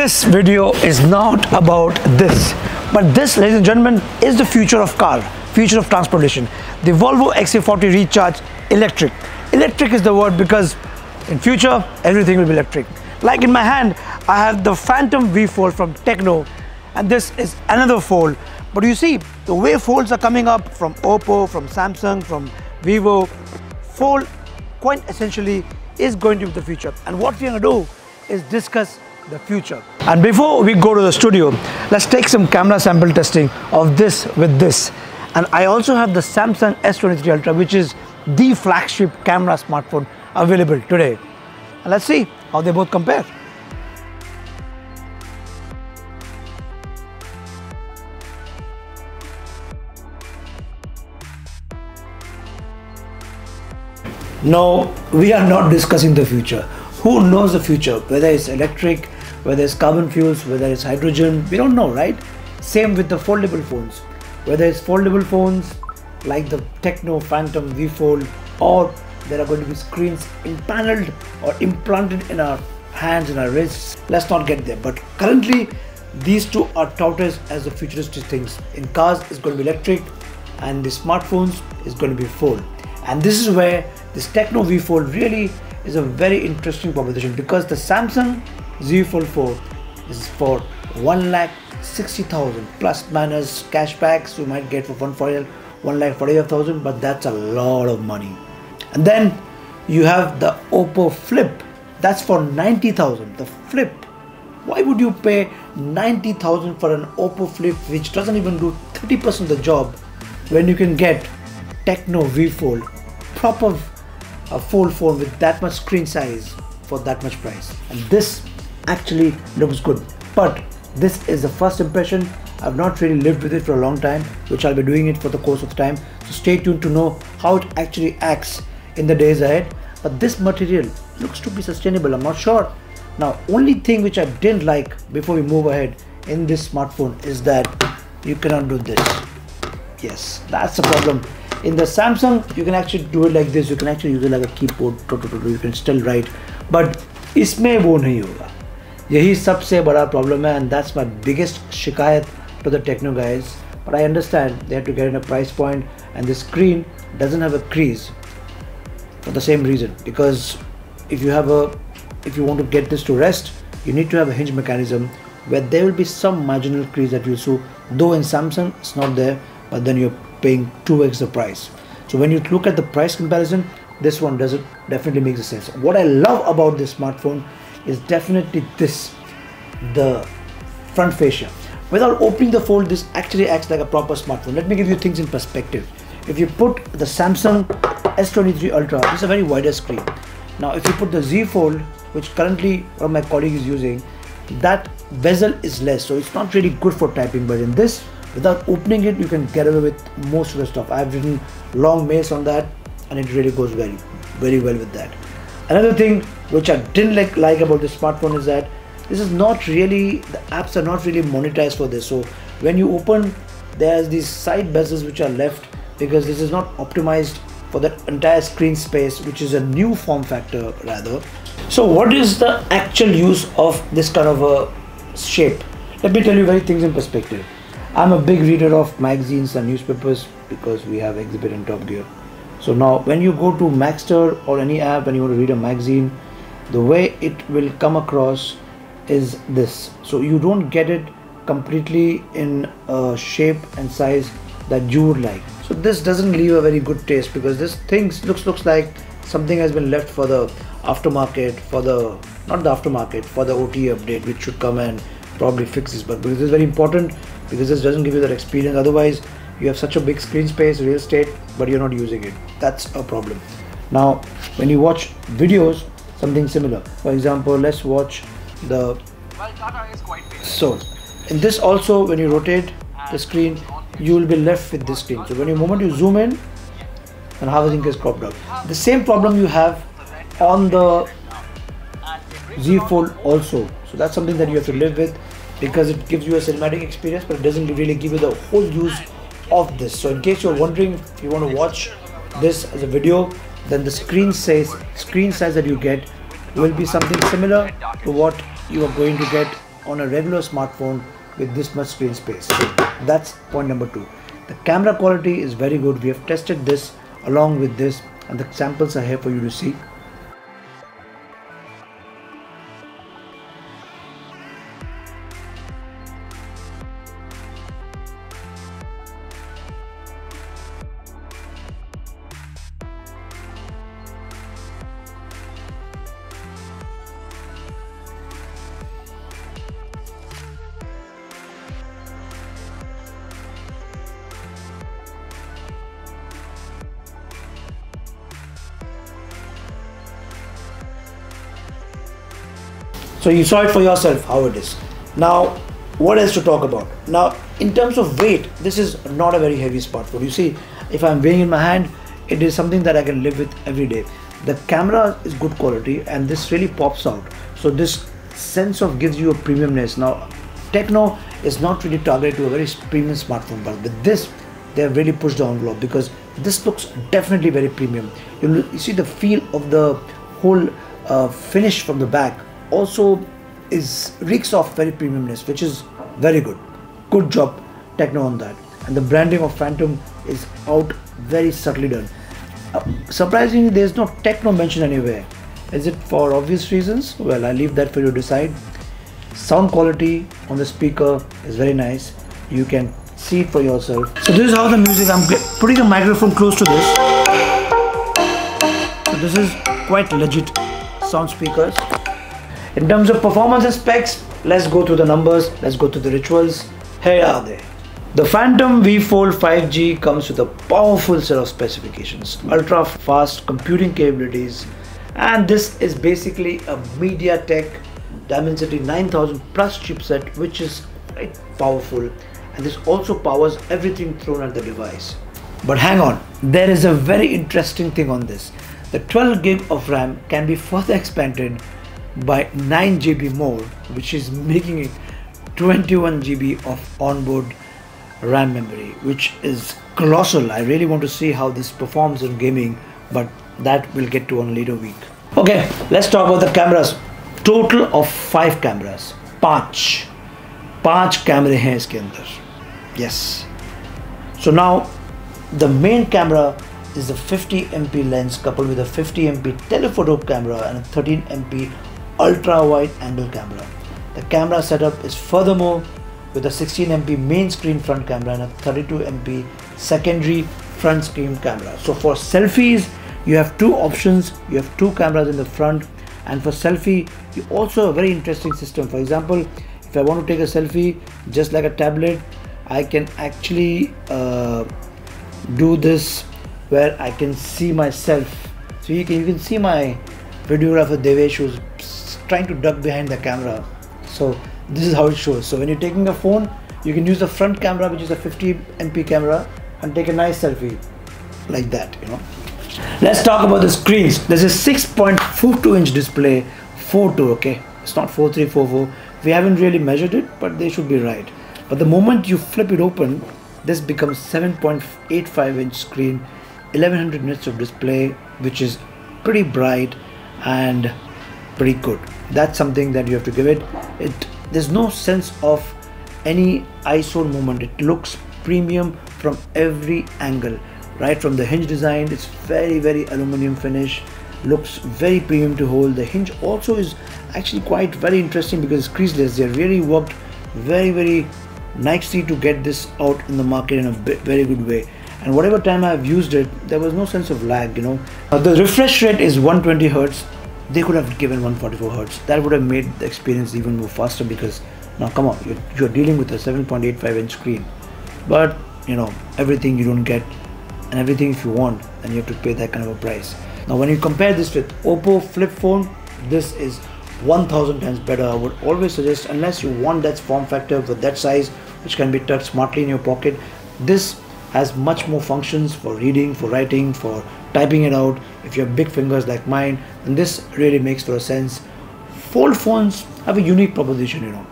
This video is not about this, but this, ladies and gentlemen, is the future of car, future of transportation. The Volvo XC40 Recharge Electric. Electric is the word because in future, everything will be electric. Like in my hand, I have the Phantom V Fold from Tecno, and this is another fold. But you see, the way folds are coming up from Oppo, from Samsung, from Vivo, fold quite essentially is going to be the future. And what we're going to do is discuss the future. And before we go to the studio, let's take some camera sample testing of this with this. And I also have the Samsung S23 Ultra, which is the flagship camera smartphone available today. And let's see how they both compare. No, we are not discussing the future. Who knows the future? Whether it's electric, whether it's carbon fuels, whether it's hydrogen, we don't know, right? Same with the foldable phones. Whether it's foldable phones like the Tecno Phantom V Fold, or there are going to be screens impaneled or implanted in our hands and our wrists. Let's not get there. But currently, these two are touted as the futuristic things. In cars, it's going to be electric, and the smartphones is going to be fold. And this is where this Tecno V Fold really is a very interesting proposition, because the Samsung Z Fold 4 is for 1,60,000 plus minus cashbacks you might get for 1,45,000, but that's a lot of money. And then you have the Oppo Flip, that's for 90,000. The Flip, why would you pay 90,000 for an Oppo Flip which doesn't even do 30% of the job when you can get Tecno V Fold, proper fold phone with that much screen size for that much price? And this actually looks good, but this is the first impression. I've not really lived with it for a long time, which I'll be doing it for the course of time, so stay tuned to know how it actually acts in the days ahead. But this material looks to be sustainable, I'm not sure. Now, only thing which I didn't like before we move ahead in this smartphone is that you cannot do this. Yes, that's the problem. In the Samsung, you can actually do it like this. You can actually use it like a keyboard. You can still write. But इसमें वो नहीं होगा. यही सबसे बड़ा problem है, and that's my biggest शिकायत to the Tecno guys. But I understand they have to get in a price point, and the screen doesn't have a crease for the same reason. Because if you want to get this to rest, you need to have a hinge mechanism where there will be some marginal crease that you see. Though in Samsung it's not there, but then you're paying 2x the price. So when you look at the price comparison, this one does it definitely makes sense. What I love about this smartphone is definitely this, the front fascia. Without opening the fold, this actually acts like a proper smartphone. Let me give you things in perspective. If you put the Samsung S23 Ultra, this is a very wider screen. Now if you put the Z Fold, which currently one of my colleagues is using, that bezel is less, so it's not really good for typing. But in this, without opening it, you can get away with most of the stuff. I've written long mails on that, and it really goes very, very well with that. Another thing which I didn't like about this smartphone is that this is not really, the apps are not really monetized for this. So when you open, there's these side bezels which are left because this is not optimized for that entire screen space, which is a new form factor rather. So what is the actual use of this kind of a shape? Let me tell you very things in perspective. I'm a big reader of magazines and newspapers because we have Exhibit and Top Gear. So now when you go to Maxter or any app and you want to read a magazine, the way it will come across is this. So you don't get it completely in a shape and size that you would like. So this doesn't leave a very good taste, because this thing looks like something has been left for the aftermarket, for the OTA update, which should come and probably fix this. But because this is very important, because this doesn't give you that experience. Otherwise, you have such a big screen space, real estate, but you're not using it. That's a problem. Now, when you watch videos, something similar. For example, let's watch the... Well, Tata is quite big. So, in this also, when you rotate the screen, you will be left with this screen. So, when you moment you zoom in, and everything is cropped out. The same problem you have on the Z Fold also. So, that's something that you have to live with, because it gives you a cinematic experience, but it doesn't really give you the whole use of this. So in case you're wondering, if you want to watch this as a video, then the screen size that you get will be something similar to what you are going to get on a regular smartphone with this much screen space. That's point number two. The camera quality is very good. We have tested this along with this, and the samples are here for you to see. So you saw it for yourself how it is. Now, what else to talk about? Now, in terms of weight, this is not a very heavy smartphone. You see, if I'm weighing in my hand, it is something that I can live with every day. The camera is good quality and this really pops out. So this sense of gives you a premiumness. Now, Tecno is not really targeted to a very premium smartphone, but with this, they have really pushed the envelope because this looks definitely very premium. You see the feel of the whole finish from the back. Also reeks of very premiumness, which is very good. Good job Tecno on that. And the branding of Phantom is out, very subtly done. Surprisingly, there's no Tecno mentioned anywhere. Is it for obvious reasons? Well, I leave that for you to decide. Sound quality on the speaker is very nice. You can see it for yourself. So this is how the music, I'm putting the microphone close to this. So this is quite legit sound speakers. In terms of performance and specs, let's go through the numbers, let's go through the rituals. Here are they. The Phantom V Fold 5G comes with a powerful set of specifications, ultra fast computing capabilities, and this is basically a MediaTek Dimensity 9000 plus chipset, which is quite powerful, and this also powers everything thrown at the device. But hang on, there is a very interesting thing on this. The 12 gig of RAM can be further expanded by 9 GB more, which is making it 21 GB of onboard RAM memory, which is colossal. I really want to see how this performs in gaming, but that we'll get to on a later week. Okay, let's talk about the cameras. Total of 5 cameras. 5 camera hai iske andar. Yes. So now the main camera is the 50 MP lens coupled with a 50 MP telephoto camera and a 13 MP ultra wide angle camera. The camera setup is furthermore with a 16 MP main screen front camera and a 32 MP secondary front screen camera. So for selfies, you have two options. You have two cameras in the front, and for selfie, you also have a very interesting system. For example, if I want to take a selfie, just like a tablet, I can actually do this where I can see myself. So you can see my videographer Devesh, who's trying to duck behind the camera. So this is how it shows. So when you're taking a phone, you can use the front camera, which is a 50 MP camera, and take a nice selfie like that, you know. Let's talk about the screens. There's a 6.42 inch display, 4.2, okay? It's not 4.3, 4.4. We haven't really measured it, but they should be right. But the moment you flip it open, this becomes 7.85 inch screen, 1100 nits of display, which is pretty bright and pretty good. That's something that you have to give it. There's no sense of any eyesore moment. It looks premium from every angle, right from the hinge design. It's very aluminum finish, looks very premium to hold. The hinge also is actually quite very interesting because it's creaseless. They really worked very nicely to get this out in the market in a very good way. And whatever time I've used it, there was no sense of lag, you know. Now, the refresh rate is 120 Hz. They could have given 144 Hz. That would have made the experience even more faster, because now come on, you're dealing with a 7.85 inch screen. But you know, everything you don't get, and everything if you want, then you have to pay that kind of a price. Now when you compare this with Oppo Flip phone, this is 1000 times better. I would always suggest, unless you want that form factor with that size, which can be tucked smartly in your pocket, this has much more functions for reading, for writing, for typing it out. If you have big fingers like mine, then this really makes for a sense. Fold phones have a unique proposition, you know.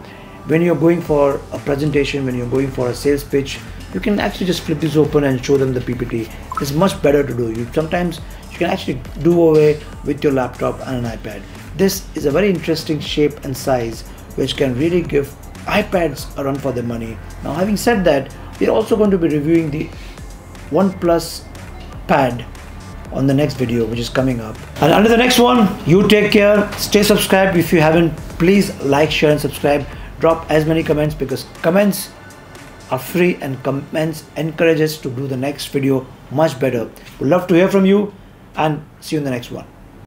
When you're going for a presentation, when you're going for a sales pitch, you can actually just flip this open and show them the PPT. It's much better to do. Sometimes you can actually do away with your laptop and an iPad. This is a very interesting shape and size, which can really give iPads a run for their money. Now, having said that, we're also going to be reviewing the OnePlus Pad on the next video, which is coming up. And under the next one, you take care, stay subscribed. If you haven't, please like, share and subscribe. Drop as many comments, because comments are free and comments encourage us to do the next video much better. We'd love to hear from you, and see you in the next one.